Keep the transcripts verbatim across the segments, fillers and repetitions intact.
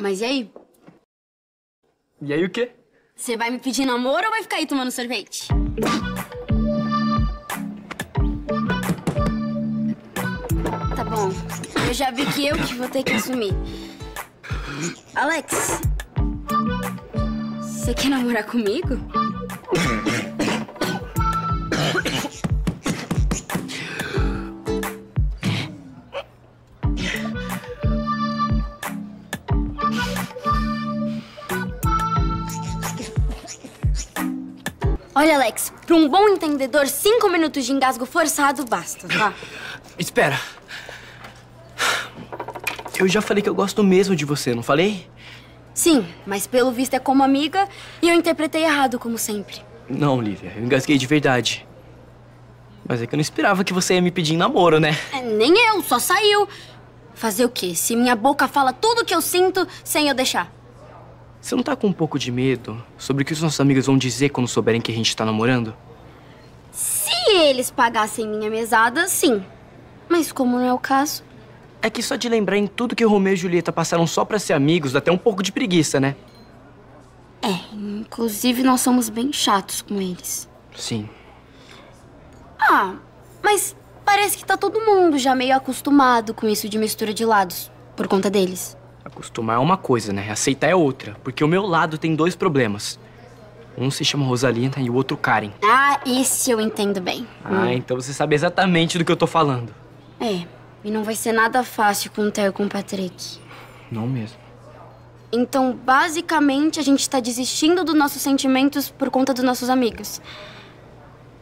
Mas e aí? E aí o quê? Você vai me pedir namoro ou vai ficar aí tomando sorvete? Tá bom. Eu já vi que eu que vou ter que assumir. Alex, você quer namorar comigo? Olha, Alex, para um bom entendedor, cinco minutos de engasgo forçado basta, tá? Espera. Eu já falei que eu gosto mesmo de você, não falei? Sim, mas pelo visto é como amiga e eu interpretei errado, como sempre. Não, Lívia, eu engasguei de verdade. Mas é que eu não esperava que você ia me pedir em namoro, né? É, nem eu, só saiu. Fazer o quê? Se minha boca fala tudo o que eu sinto sem eu deixar. Você não tá com um pouco de medo sobre o que os nossos amigos vão dizer quando souberem que a gente tá namorando? Se eles pagassem minha mesada, sim. Mas como não é o caso... É que só de lembrar em tudo que o Romeu e Julieta passaram só pra ser amigos, dá até um pouco de preguiça, né? É, inclusive nós somos bem chatos com eles. Sim. Ah, mas parece que tá todo mundo já meio acostumado com isso de mistura de lados, por conta deles. Acostumar é uma coisa, né? Aceitar é outra. Porque o meu lado tem dois problemas. Um se chama Rosalina e o outro Karen. Ah, esse eu entendo bem. Ah, hum. Então você sabe exatamente do que eu tô falando. É, e não vai ser nada fácil com o Theo e com o Patrick. Não mesmo. Então, basicamente, a gente tá desistindo dos nossos sentimentos por conta dos nossos amigos.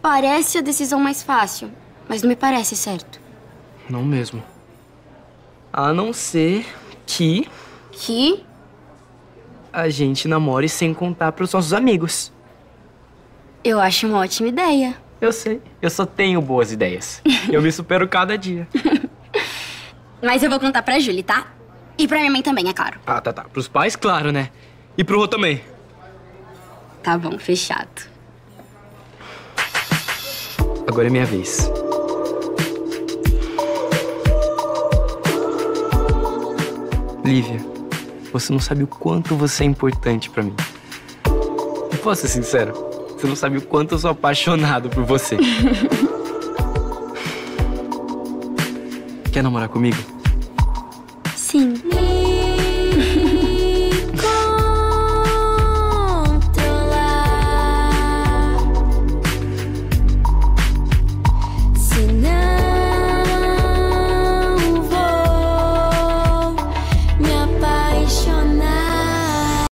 Parece a decisão mais fácil, mas não me parece certo. Não mesmo. A não ser... Que... Que? A gente namore sem contar pros nossos amigos. Eu acho uma ótima ideia. Eu sei. Eu só tenho boas ideias. Eu me supero cada dia. Mas eu vou contar pra Julie, tá? E pra minha mãe também, é claro. Ah, tá, tá. Pros pais, claro, né? E pro Rô também. Tá bom, fechado. Agora é minha vez. Lívia, você não sabe o quanto você é importante pra mim. Eu posso ser sincero? Você não sabe o quanto eu sou apaixonado por você. Quer namorar comigo?